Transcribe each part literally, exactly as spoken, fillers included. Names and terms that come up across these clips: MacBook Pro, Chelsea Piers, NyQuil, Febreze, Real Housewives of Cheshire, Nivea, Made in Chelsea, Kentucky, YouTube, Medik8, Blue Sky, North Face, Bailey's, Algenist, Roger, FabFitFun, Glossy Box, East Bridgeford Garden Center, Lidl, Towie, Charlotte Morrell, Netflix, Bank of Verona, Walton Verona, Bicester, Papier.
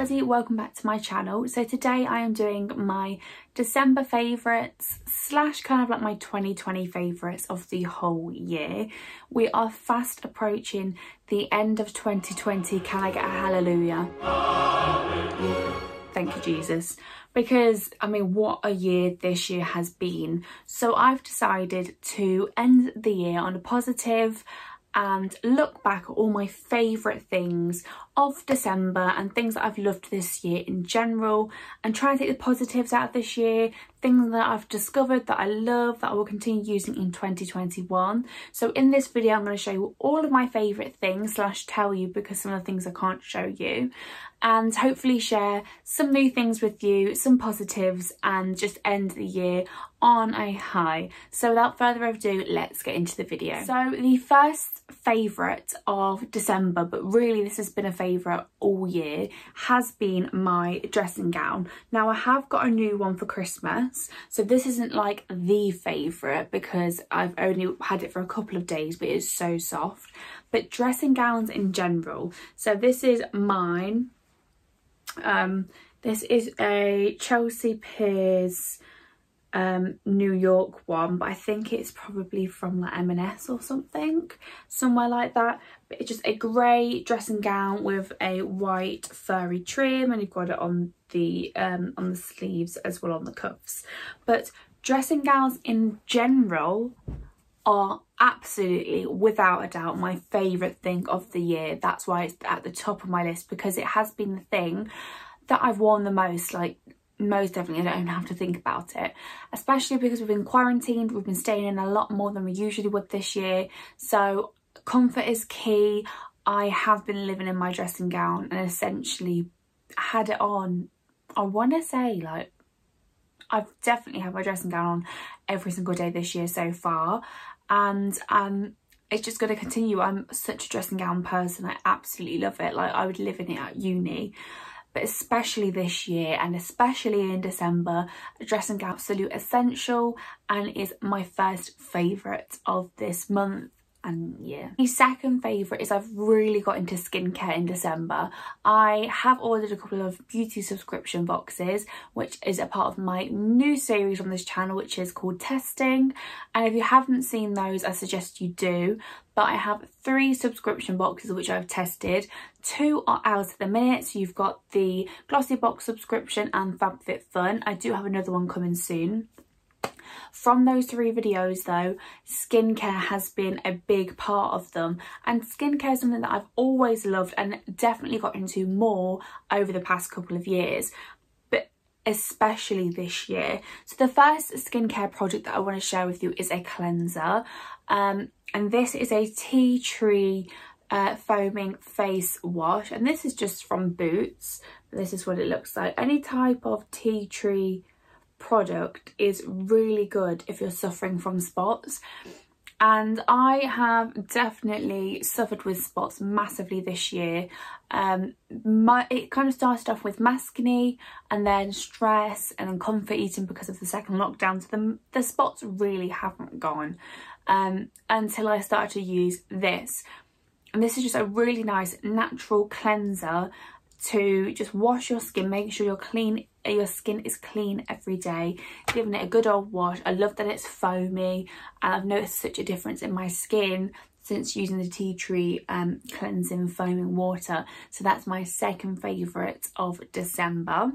everybody, welcome back to my channel. So today I am doing my December favourites slash kind of like my twenty twenty favourites of the whole year. We are fast approaching the end of twenty twenty. Can I get a hallelujah? Hallelujah. Thank you, Jesus. Because, I mean, what a year this year has been. So I've decided to end the year on a positive and look back at all my favourite things of December and things that I've loved this year in general, and try and take the positives out of this year, things that I've discovered that I love that I will continue using in twenty twenty-one. So in this video I'm going to show you all of my favourite things slash tell you, because some of the things I can't show you, and hopefully share some new things with you, some positives, and just end the year on a high. So without further ado, let's get into the video. So the first favourite of December, but really this has been a favourite all year, has been my dressing gown. Now I have got a new one for Christmas, so this isn't like the favourite because I've only had it for a couple of days, but it's so soft. But dressing gowns in general, so this is mine. Um, this is a Chelsea Piers um New York one, but I think it's probably from like M and S or something, somewhere like that. But it's just a grey dressing gown with a white furry trim, and you've got it on the um on the sleeves as well, on the cuffs. But dressing gowns in general are absolutely, without a doubt, my favourite thing of the year. That's why it's at the top of my list, because it has been the thing that I've worn the most, like most definitely. I don't even have to think about it, especially because we've been quarantined, we've been staying in a lot more than we usually would this year, so comfort is key. I have been living in my dressing gown and essentially had it on, I want to say, like I've definitely had my dressing gown on every single day this year so far, and um it's just going to continue. I'm such a dressing gown person, I absolutely love it, like I would live in it at uni. But especially this year, and especially in December, a dressing gown is absolute essential and is my first favourite of this month and year. The second favourite is I've really got into skincare in December. I have ordered a couple of beauty subscription boxes, which is a part of my new series on this channel, which is called Testing. And if you haven't seen those, I suggest you do. But I have three subscription boxes which I've tested. Two are out at the minute, so you've got the Glossy Box subscription and FabFitFun. I do have another one coming soon. From those three videos though, skincare has been a big part of them, and skincare is something that I've always loved and definitely got into more over the past couple of years, but especially this year. So the first skincare product that I want to share with you is a cleanser, um, and this is a tea tree uh, foaming face wash, and this is just from Boots. This is what it looks like. Any type of tea tree product is really good if you're suffering from spots, and I have definitely suffered with spots massively this year. Um, my, it kind of started off with mascne and then stress and then comfort eating because of the second lockdown, so the, the spots really haven't gone um, until I started to use this, and this is just a really nice natural cleanser to just wash your skin, make sure you're clean, your skin is clean every day, giving it a good old wash. I love that it's foamy, and I've noticed such a difference in my skin since using the tea tree um, cleansing foaming water. So that's my second favourite of December.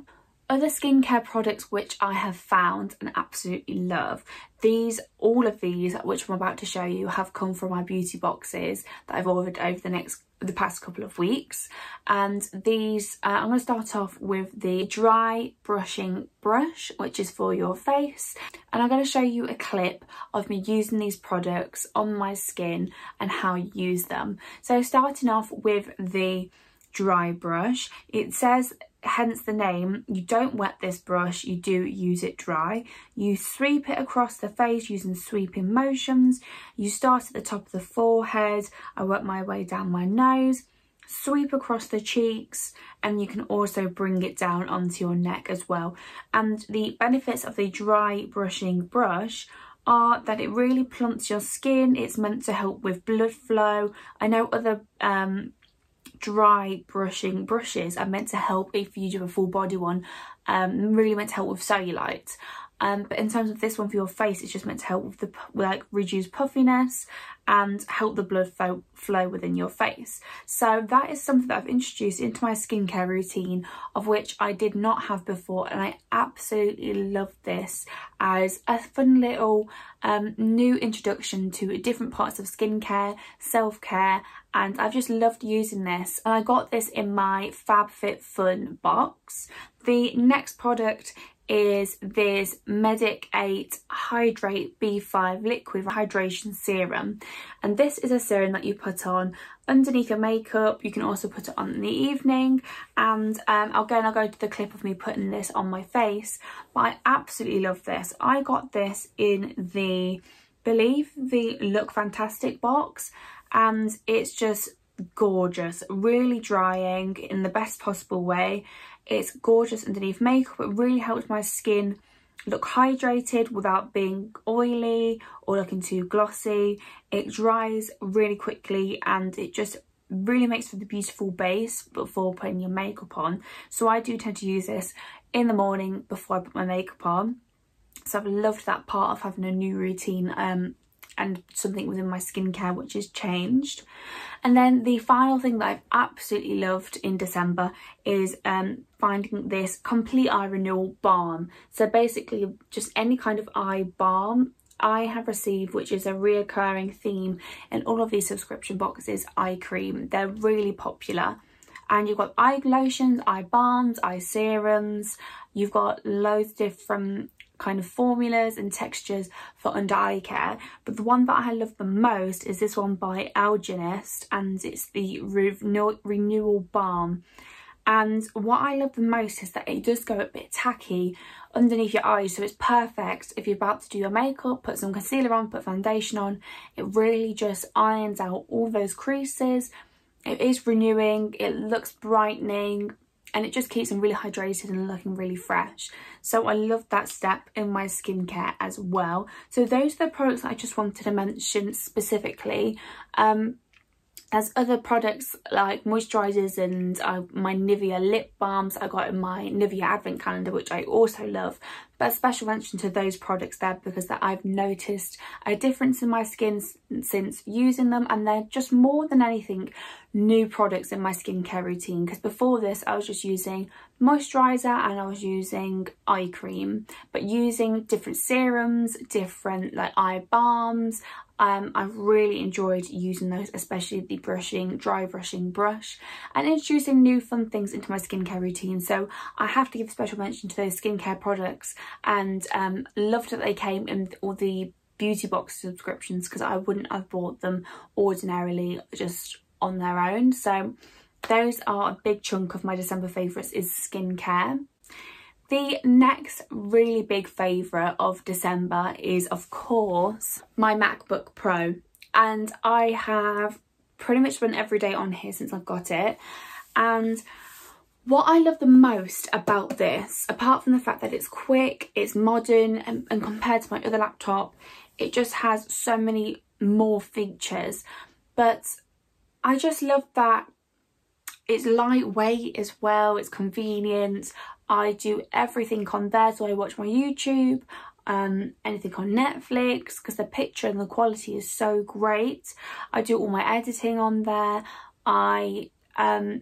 Other skincare products which I have found and absolutely love, these, all of these which I'm about to show you have come from my beauty boxes that I've ordered over the next the past couple of weeks. And these uh, I'm going to start off with the dry brushing brush, which is for your face, and I'm going to show you a clip of me using these products on my skin and how you use them. So starting off with the dry brush, it says, hence the name, you don't wet this brush, you do use it dry. You sweep it across the face using sweeping motions. You start at the top of the forehead, I work my way down my nose, sweep across the cheeks, and you can also bring it down onto your neck as well. And the benefits of the dry brushing brush are that it really plumps your skin, it's meant to help with blood flow. I know other um dry brushing brushes are meant to help if you do a full body one, um, really meant to help with cellulite. Um, but in terms of this one for your face, it's just meant to help with the like reduce puffiness and help the blood flow, flow within your face. So that is something that I've introduced into my skincare routine, of which I did not have before, and I absolutely love this as a fun little um, new introduction to different parts of skincare, self-care, and I've just loved using this. And I got this in my FabFitFun box. The next product is this Medik eight Hydrate B five Liquid Hydration Serum, and this is a serum that you put on underneath your makeup. You can also put it on in the evening, and um, again I'll go to the clip of me putting this on my face, but I absolutely love this. I got this in the, believe, the Look Fantastic box, and it's just gorgeous, really drying in the best possible way. It's gorgeous underneath makeup. It really helps my skin look hydrated without being oily or looking too glossy. It dries really quickly, and it just really makes for the beautiful base before putting your makeup on. So I do tend to use this in the morning before I put my makeup on. So I've loved that part of having a new routine um, and something within my skincare which has changed. And then the final thing that I've absolutely loved in December is um, finding this Complete Eye Renewal Balm. So basically just any kind of eye balm I have received, which is a reoccurring theme in all of these subscription boxes, eye cream. They're really popular. And you've got eye lotions, eye balms, eye serums. You've got loads of different kind of formulas and textures for under eye care, but the one that I love the most is this one by Algenist, and it's the Renew Renewal Balm. And what I love the most is that it does go a bit tacky underneath your eyes, so it's perfect if you're about to do your makeup, put some concealer on, put foundation on. It really just irons out all those creases. It is renewing, it looks brightening, and it just keeps them really hydrated and looking really fresh. So I love that step in my skincare as well. So those are the products that I just wanted to mention specifically. Um, there's other products like moisturisers and uh, my Nivea lip balms I got in my Nivea advent calendar, which I also love. But a special mention to those products there, because that I've noticed a difference in my skin since using them, and they're just more than anything new products in my skincare routine, because before this I was just using moisturiser and I was using eye cream, but using different serums, different like eye balms, um, I've really enjoyed using those, especially the brushing, dry brushing brush, and introducing new fun things into my skincare routine. So I have to give a special mention to those skincare products, and um loved that they came in all the beauty box subscriptions, because I wouldn't have bought them ordinarily just on their own. So those are a big chunk of my December favourites is skincare. The next really big favourite of December is, of course, my MacBook Pro, and I have pretty much been every day on here since I've got it. And what I love the most about this, apart from the fact that it's quick, it's modern, and, and compared to my other laptop, it just has so many more features. But I just love that it's lightweight as well, it's convenient. I do everything on there, so I watch my YouTube, um, anything on Netflix, because the picture and the quality is so great. I do all my editing on there. I... um.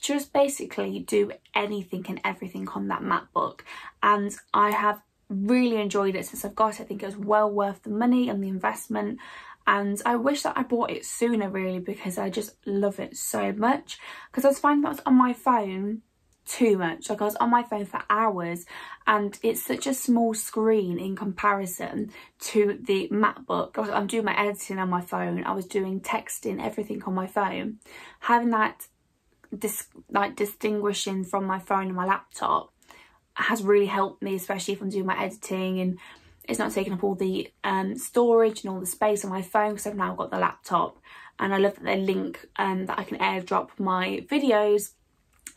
just basically do anything and everything on that MacBook, and I have really enjoyed it since I've got it. I think it was well worth the money and the investment, and I wish that I bought it sooner really, because I just love it so much. Because I was finding that I was on my phone too much, like I was on my phone for hours, and it's such a small screen in comparison to the MacBook. Like, I'm doing my editing on my phone, I was doing texting, everything on my phone. Having that Dis like distinguishing from my phone and my laptop has really helped me, especially if I'm doing my editing and it's not taking up all the um, storage and all the space on my phone, because I've now got the laptop. And I love that they link and um, that I can airdrop my videos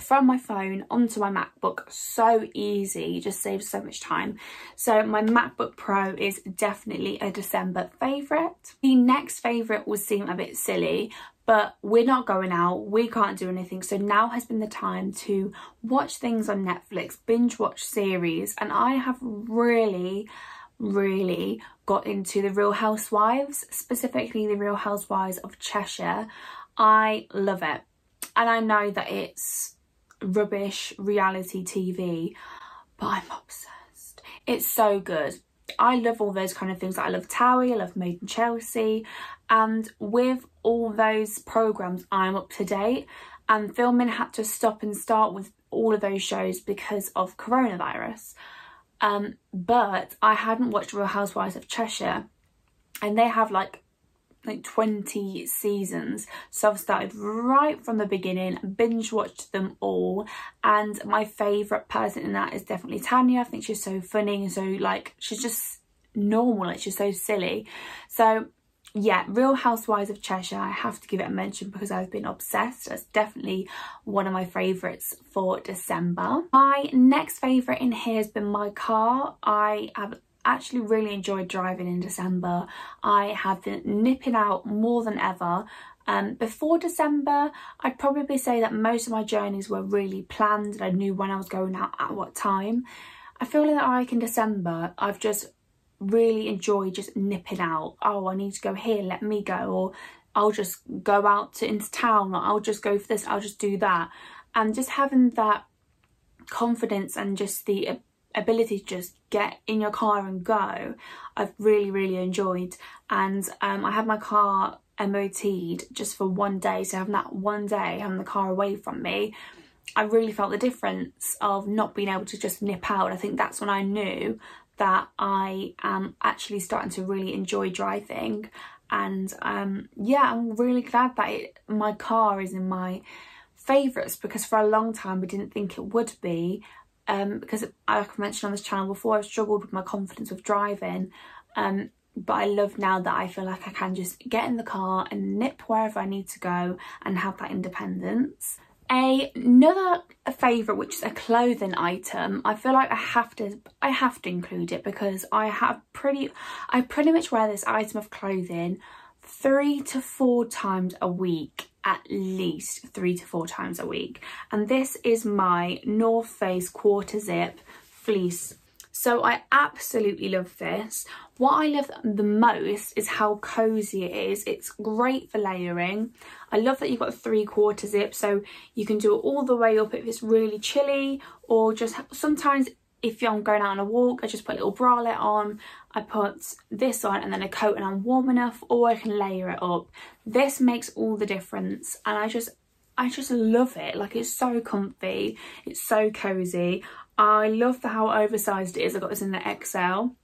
from my phone onto my MacBook. So easy, just saves so much time. So my MacBook Pro is definitely a December favourite. The next favourite will seem a bit silly, but we're not going out, we can't do anything, so now has been the time to watch things on Netflix, binge watch series, and I have really really got into the Real Housewives, specifically the Real Housewives of Cheshire. I love it, and I know that it's rubbish reality T V, but I'm obsessed. It's so good. I love all those kind of things. I love Towie, I love Made in Chelsea, and with all those programs I'm up to date, and filming had to stop and start with all of those shows because of coronavirus. Um, but I hadn't watched Real Housewives of Cheshire, and they have like like twenty seasons, so I've started right from the beginning, binge watched them all, and my favourite person in that is definitely Tanya. I think she's so funny and so, like, she's just normal, like she's so silly. So yeah, Real Housewives of Cheshire, I have to give it a mention because I've been obsessed. That's definitely one of my favourites for December. My next favourite in here has been my car. I have actually really enjoyed driving in December. I have been nipping out more than ever. Um, before December, I'd probably say that most of my journeys were really planned and I knew when I was going out at what time. I feel like in December, I've just really enjoyed just nipping out. Oh, I need to go here, let me go. Or I'll just go out to into town, or I'll just go for this, I'll just do that. And just having that confidence and just the ability to just get in your car and go, I've really really enjoyed. And um I had my car M O T'd just for one day, so having that one day having the car away from me, I really felt the difference of not being able to just nip out. I think that's when I knew that I am actually starting to really enjoy driving. And um yeah, I'm really glad that it, my car is in my favourites, because for a long time we didn't think it would be. Um, because I mentioned on this channel before, I've struggled with my confidence with driving, um, but I love now that I feel like I can just get in the car and nip wherever I need to go and have that independence. A, another favourite, which is a clothing item, I feel like I have to I have to include it because I have pretty I pretty much wear this item of clothing three to four times a week, at least three to four times a week, and this is my North Face quarter zip fleece. So I absolutely love this. What I love the most is how cozy it is. It's great for layering. I love that you've got a three quarter zip, so you can do it all the way up if it's really chilly, or just sometimes if I'm going out on a walk, I just put a little bralette on, I put this on and then a coat and I'm warm enough, or I can layer it up. This makes all the difference, and I just I just love it. Like, it's so comfy, it's so cozy. I love the how oversized it is. I got this in the X L,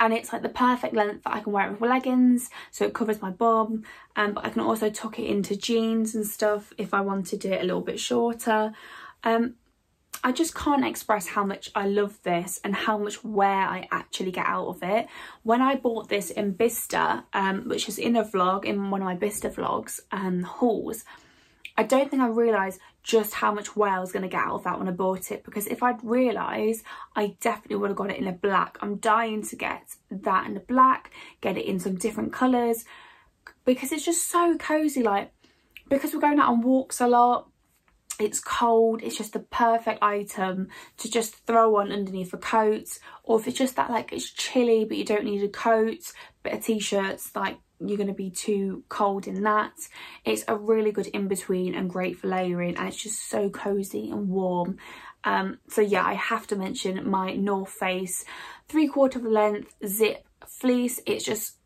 and it's like the perfect length that I can wear it with leggings, so it covers my bum, um, but I can also tuck it into jeans and stuff if I wanted it a little bit shorter. Um, I just can't express how much I love this and how much wear I actually get out of it. When I bought this in Bicester, um, which is in a vlog, in one of my Bicester vlogs, um, hauls, I don't think I realised just how much wear I was going to get out of that when I bought it, because if I'd realised, I definitely would have got it in a black. I'm dying to get that in a black, get it in some different colours, because it's just so cosy. Like, because we're going out on walks a lot, it's cold, it's just the perfect item to just throw on underneath a coat, or if it's just that, like, it's chilly but you don't need a coat, but a t-shirt's like you're going to be too cold in that. It's a really good in-between and great for layering, and it's just so cozy and warm. Um so yeah, I have to mention my North Face three-quarter length zip fleece. It's just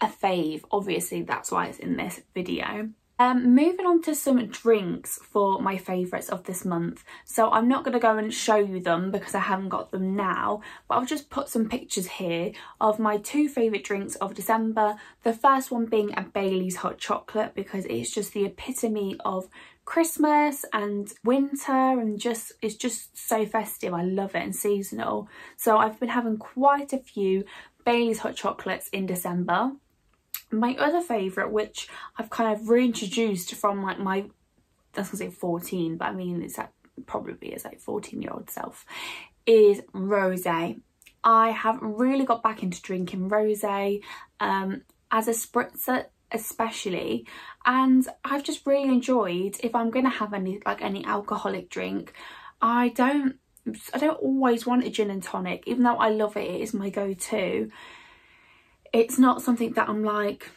a fave, obviously that's why it's in this video. Um, moving on to some drinks for my favourites of this month. So I'm not going to go and show you them because I haven't got them now, but I'll just put some pictures here of my two favourite drinks of December. The first one being a Bailey's hot chocolate, because it's just the epitome of Christmas and winter, and just it's just so festive. I love it, and seasonal. So I've been having quite a few Bailey's hot chocolates in December. My other favourite, which I've kind of reintroduced from like my, I was going to say fourteen, but I mean it's like probably is like fourteen year old self, is rosé. I have really got back into drinking rosé. Um, as a spritzer especially, and I've just really enjoyed, if I'm gonna have any like any alcoholic drink, I don't I don't always want a gin and tonic, even though I love it, it is my go-to. It's not something that I'm like,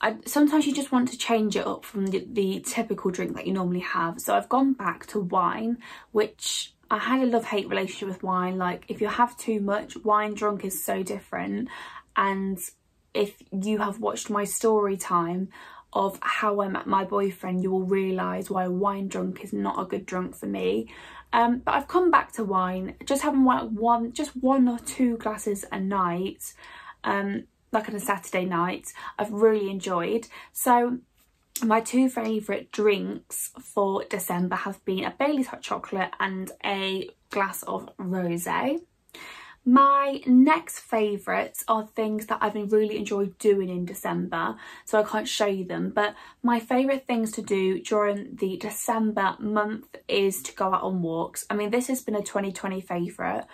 I, sometimes you just want to change it up from the, the typical drink that you normally have. So I've gone back to wine, which I had a love-hate relationship with wine. Like, if you have too much, wine drunk is so different. And if you have watched my story time of how I met my boyfriend, you will realise why wine drunk is not a good drunk for me. Um, but I've come back to wine, just having one, just one or two glasses a night, um, like on a Saturday night. I've really enjoyed. So my two favourite drinks for December have been a Bailey's hot chocolate and a glass of rosé. My next favourites are things that I've really enjoyed doing in December, so I can't show you them, but my favourite things to do during the December month is to go out on walks. I mean, this has been a twenty twenty favourite.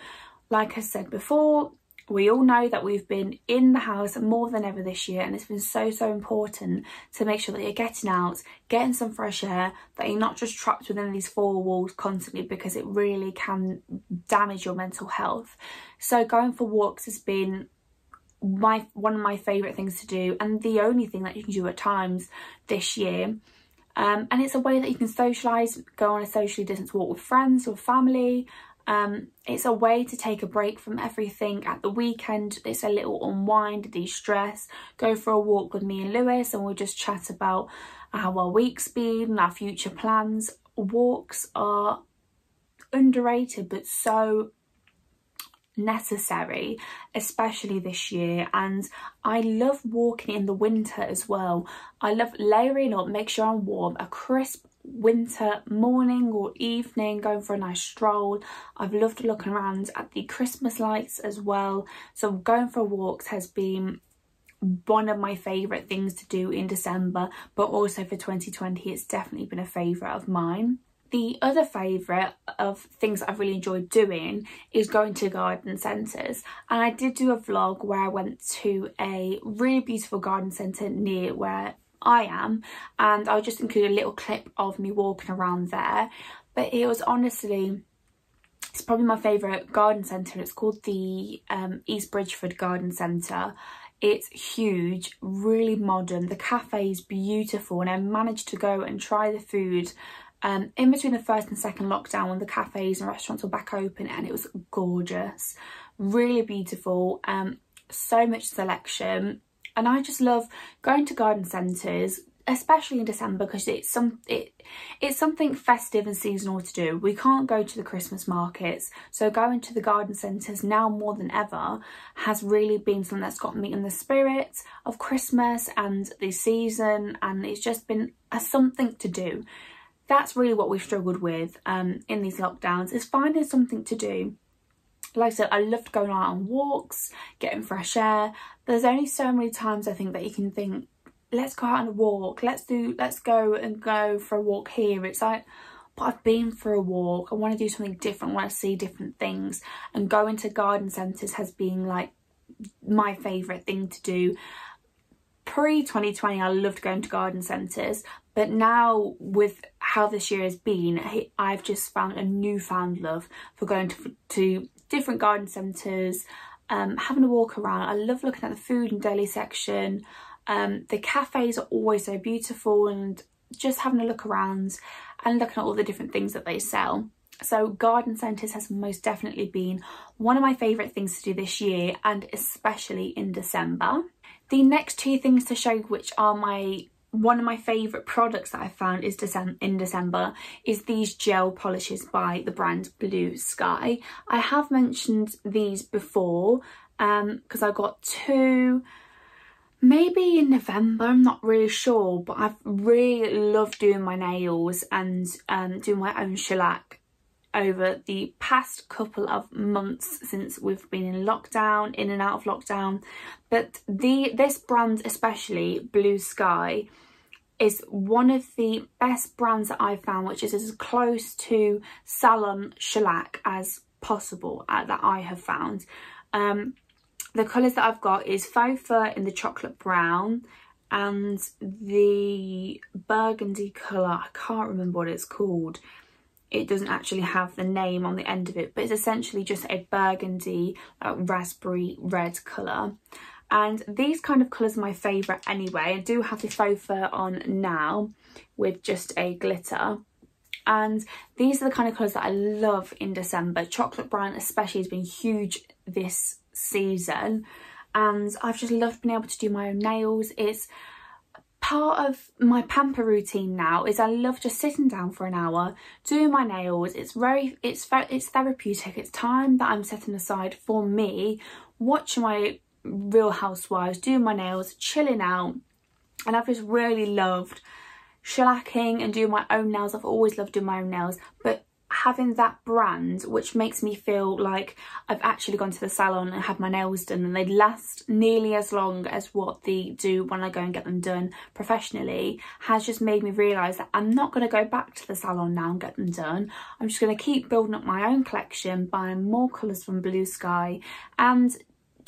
Like I said before, we all know that we've been in the house more than ever this year, and it's been so, so important to make sure that you're getting out, getting some fresh air, that you're not just trapped within these four walls constantly, because it really can damage your mental health. So going for walks has been my one of my favourite things to do, and the only thing that you can do at times this year. Um, and it's a way that you can socialise, go on a socially distanced walk with friends or family. Um, it's a way to take a break from everything at the weekend. It's a little unwind, de-stress, go for a walk with me and Lewis, and we'll just chat about how our week's been and our future plans. Walks are underrated but so necessary, especially this year, and I love walking in the winter as well. I love layering up, make sure I'm warm, a crisp winter morning or evening, going for a nice stroll. I've loved looking around at the Christmas lights as well, so going for walks has been one of my favourite things to do in December, but also for twenty twenty it's definitely been a favourite of mine. The other favourite of things that I've really enjoyed doing is going to garden centres, and I did do a vlog where I went to a really beautiful garden centre near where I am, and I'll just include a little clip of me walking around there. But it was honestly, it's probably my favourite garden centre. It's called the um, East Bridgeford Garden Center. It's huge, really modern. The cafe is beautiful, and I managed to go and try the food um, in between the first and second lockdown, when the cafes and restaurants were back open, and it was gorgeous, really beautiful. Um, so much selection. And I just love going to garden centres, especially in December, because it's some it it's something festive and seasonal to do. We can't go to the Christmas markets, so going to the garden centres now more than ever has really been something that's got me in the spirit of Christmas and the season, and it's just been a something to do. That's really what we've struggled with um, in these lockdowns, is finding something to do. Like I said, I loved going out on walks, getting fresh air. There's only so many times I think that you can think, let's go out and walk, let's do, let's go and go for a walk here. It's like, but I've been for a walk, I want to do something different, I want to see different things. And going to garden centres has been like my favourite thing to do. Pre twenty twenty, I loved going to garden centres, but now with how this year has been, I've just found a newfound love for going to, to different garden centres, um, having a walk around. I love looking at the food and deli section. Um, the cafes are always so beautiful, and just having a look around and looking at all the different things that they sell. So garden centres has most definitely been one of my favourite things to do this year, and especially in December. The next two things to show, which are my one of my favourite products that I found is December, in December, is these gel polishes by the brand Blue Sky. I have mentioned these before because um, I got two, maybe in November, I'm not really sure, but I've really loved doing my nails and um, doing my own shellac over the past couple of months since we've been in lockdown, in and out of lockdown. But the this brand especially, Blue Sky, is one of the best brands that I've found, which is as close to salon shellac as possible uh, that I have found. Um, the colours that I've got is Faux Fur in the chocolate brown, and the burgundy colour, I can't remember what it's called, it doesn't actually have the name on the end of it, but it's essentially just a burgundy, uh, raspberry red colour. And these kind of colours are my favourite anyway. I do have the faux fur on now with just a glitter. And these are the kind of colours that I love in December. Chocolate brown especially has been huge this season. And I've just loved being able to do my own nails. It's part of my pamper routine now, is I love just sitting down for an hour, doing my nails. It's very, it's, it's therapeutic. It's time that I'm setting aside for me, watching my Real Housewives, doing my nails, chilling out. And I've just really loved shellacking and doing my own nails. I've always loved doing my own nails, but having that brand which makes me feel like I've actually gone to the salon and had my nails done, and they last nearly as long as what they do when I go and get them done professionally, has just made me realise that I'm not going to go back to the salon now and get them done. I'm just going to keep building up my own collection, buying more colours from Blue Sky, and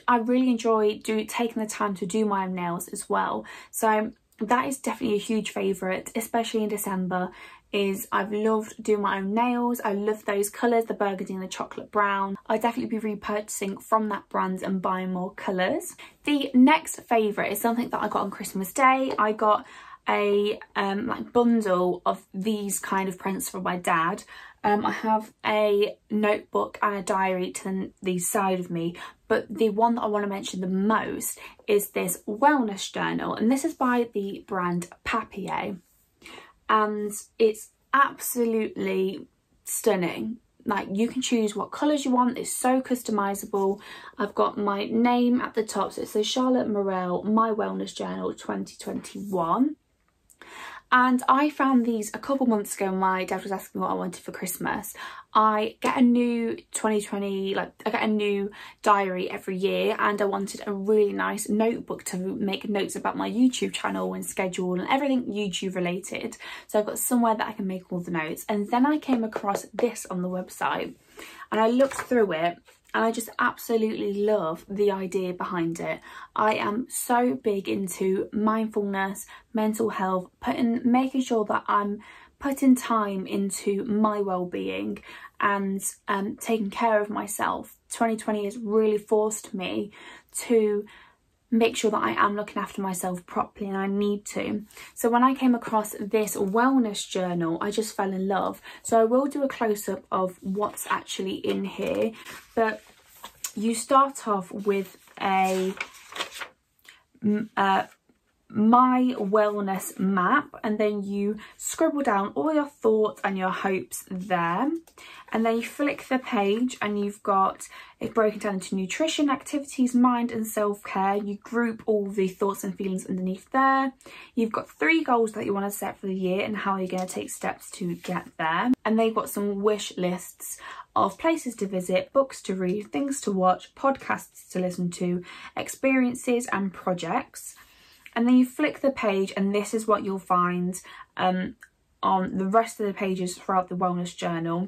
I really enjoy do taking the time to do my own nails as well. So that is definitely a huge favourite, especially in December, is I've loved doing my own nails. I love those colours, the burgundy and the chocolate brown. I'll definitely be repurchasing from that brand and buying more colours. The next favourite is something that I got on Christmas Day. I got a um, like bundle of these kind of prints from my dad. Um, I have a notebook and a diary to the side of me, but the one that I want to mention the most is this wellness journal, and this is by the brand Papier, and it's absolutely stunning. Like, you can choose what colours you want, it's so customisable. I've got my name at the top, so it says Charlotte Morrell, My Wellness Journal twenty twenty-one. And I found these a couple months ago. My dad was asking me what I wanted for Christmas. I get a new twenty twenty, like I get a new diary every year, and I wanted a really nice notebook to make notes about my YouTube channel and schedule and everything YouTube related. So I've got somewhere that I can make all the notes. And then I came across this on the website and I looked through it, and I just absolutely love the idea behind it. I am so big into mindfulness, mental health, putting, making sure that I'm putting time into my well-being and um, taking care of myself. twenty twenty has really forced me to make sure that I am looking after myself properly, and I need to. So when I came across this wellness journal, I just fell in love. So I will do a close-up of what's actually in here, but you start off with a uh, my wellness map, and then you scribble down all your thoughts and your hopes there, and then you flick the page and you've got it broken down into nutrition, activities, mind and self-care. You group all the thoughts and feelings underneath there. You've got three goals that you want to set for the year and how you're going to take steps to get there, and they've got some wish lists of places to visit, books to read, things to watch, podcasts to listen to, experiences and projects. And then you flick the page, and this is what you'll find um, on the rest of the pages throughout the wellness journal.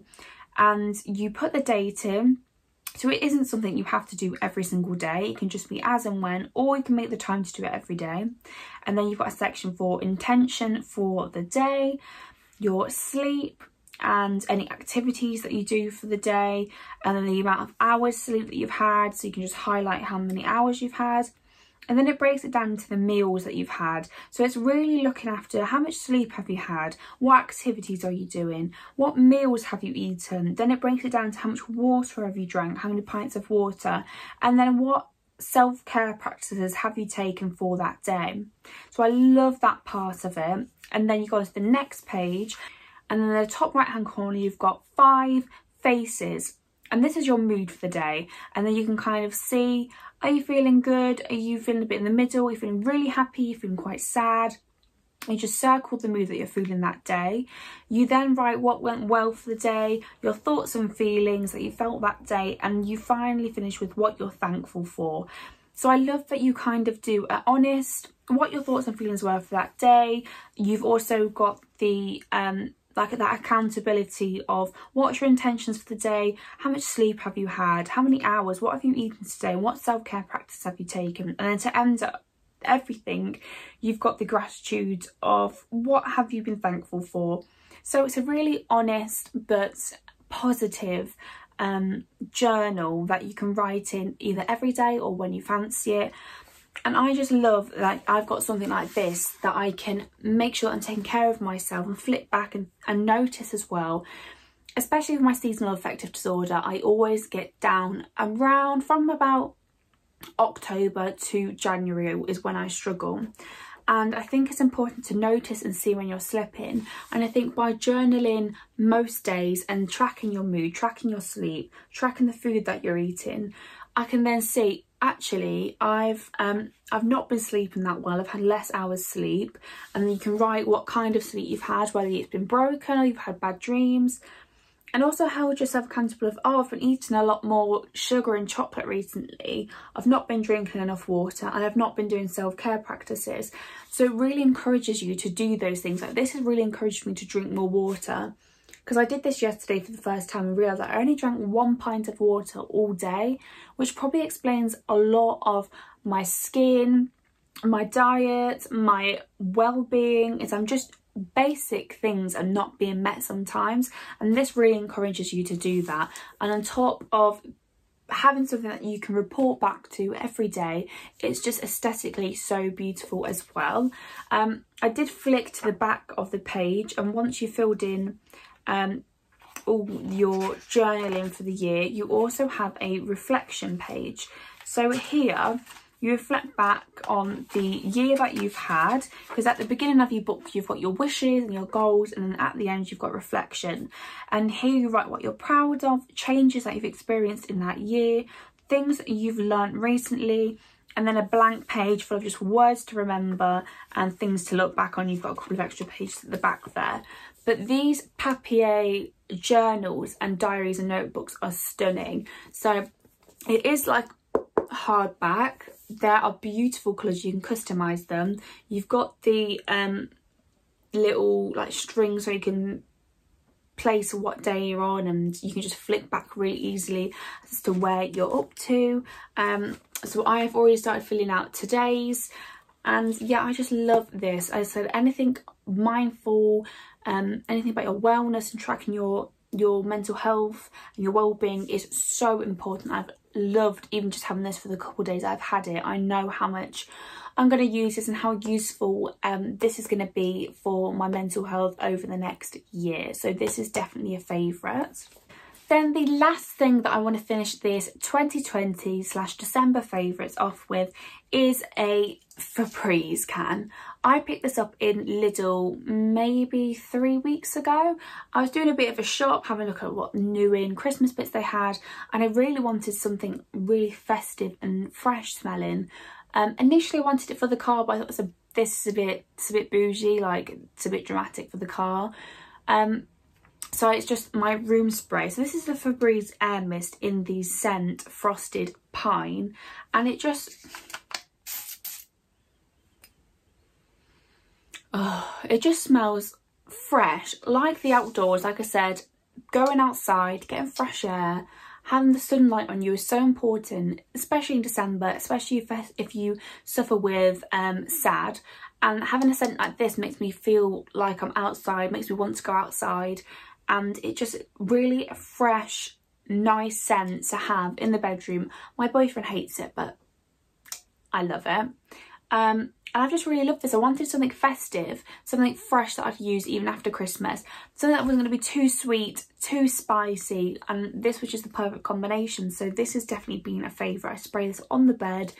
And you put the date in, so it isn't something you have to do every single day. It can just be as and when, or you can make the time to do it every day. And then you've got a section for intention for the day, your sleep, and any activities that you do for the day, and then the amount of hours sleep that you've had, so you can just highlight how many hours you've had. And then it breaks it down to the meals that you've had. So it's really looking after how much sleep have you had, what activities are you doing, what meals have you eaten. Then it breaks it down to how much water have you drank, how many pints of water, and then what self-care practices have you taken for that day. So I love that part of it. And then you go on to the next page, and then in the top right hand corner you've got five faces. And this is your mood for the day. And then you can kind of see, are you feeling good? Are you feeling a bit in the middle? Are you feeling really happy? Are you feeling quite sad? You just circle the mood that you're feeling that day. You then write what went well for the day, your thoughts and feelings that you felt that day, and you finally finish with what you're thankful for. So I love that you kind of do an honest, what your thoughts and feelings were for that day. You've also got the... um. like that accountability of what's your intentions for the day, how much sleep have you had, how many hours, what have you eaten today, and what self-care practice have you taken. And then to end up everything, you've got the gratitude of what have you been thankful for. So it's a really honest but positive um, journal that you can write in either every day or when you fancy it. And I just love that, like, I've got something like this that I can make sure I'm taking care of myself and flip back and, and notice as well. Especially with my seasonal affective disorder, I always get down around from about October to January is when I struggle. And I think it's important to notice and see when you're slipping. And I think by journaling most days and tracking your mood, tracking your sleep, tracking the food that you're eating, I can then see, actually, I've um, I've not been sleeping that well. I've had less hours sleep. And then you can write what kind of sleep you've had, whether it's been broken or you've had bad dreams. And also held yourself accountable of, oh, I've been eating a lot more sugar and chocolate recently. I've not been drinking enough water and I've not been doing self-care practices. So it really encourages you to do those things. Like, this has really encouraged me to drink more water, because I did this yesterday for the first time and realised I only drank one pint of water all day, which probably explains a lot of my skin, my diet, my well-being, is I'm just... basic things are not being met sometimes, and this really encourages you to do that. And on top of having something that you can report back to every day, it's just aesthetically so beautiful as well. um I did flick to the back of the page, and once you filled in um all your journaling for the year, you also have a reflection page. So here you reflect back on the year that you've had, because at the beginning of your book you've got your wishes and your goals, and then at the end you've got reflection. And here you write what you're proud of, changes that you've experienced in that year, things that you've learned recently, and then a blank page full of just words to remember and things to look back on. You've got a couple of extra pages at the back there. But these Papier journals and diaries and notebooks are stunning. So it is like hardback. There are beautiful colours, you can customise them. You've got the um, little like string so you can place what day you're on, and you can just flick back really easily as to where you're up to. Um, so I've already started filling out today's, and yeah, I just love this. As I said, anything mindful, um, anything about your wellness and tracking your your mental health and your well-being is so important. I've loved even just having this for the couple of days I've had it. I know how much I'm going to use this and how useful um this is going to be for my mental health over the next year. So this is definitely a favourite. Then the last thing that I want to finish this twenty twenty slash December favourites off with is a Febreze can. I picked this up in Lidl maybe three weeks ago. I was doing a bit of a shop, having a look at what new in Christmas bits they had, and I really wanted something really festive and fresh smelling. Um, initially I wanted it for the car, but I thought it was a, this is a bit, it's a bit bougie, like it's a bit dramatic for the car. Um, So it's just my room spray. So this is the Febreze Air Mist in the scent Frosted Pine. And it just... oh, it just smells fresh, like the outdoors. Like I said, going outside, getting fresh air, having the sunlight on you is so important, especially in December, especially if, if you suffer with um, S A D. And having a scent like this makes me feel like I'm outside, makes me want to go outside. And it just really a fresh, nice scent to have in the bedroom. My boyfriend hates it, but I love it. Um, and I've just really loved this. I wanted something festive, something fresh that I could use even after Christmas. Something that wasn't going to be too sweet, too spicy, and this was just the perfect combination. So this has definitely been a favourite. I spray this on the bed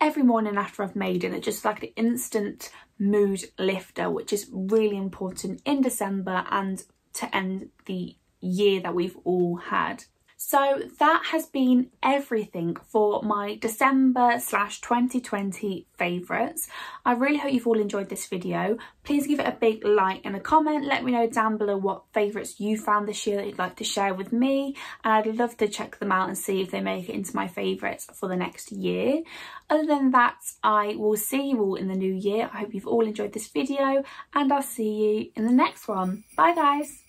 every morning after I've made it. It's just like an instant mood lifter, which is really important in December and to end the year that we've all had. So that has been everything for my December slash twenty twenty favourites. I really hope you've all enjoyed this video. Please give it a big like and a comment. Let me know down below what favourites you found this year that you'd like to share with me. And I'd love to check them out and see if they make it into my favourites for the next year. Other than that, I will see you all in the new year. I hope you've all enjoyed this video, and I'll see you in the next one. Bye guys.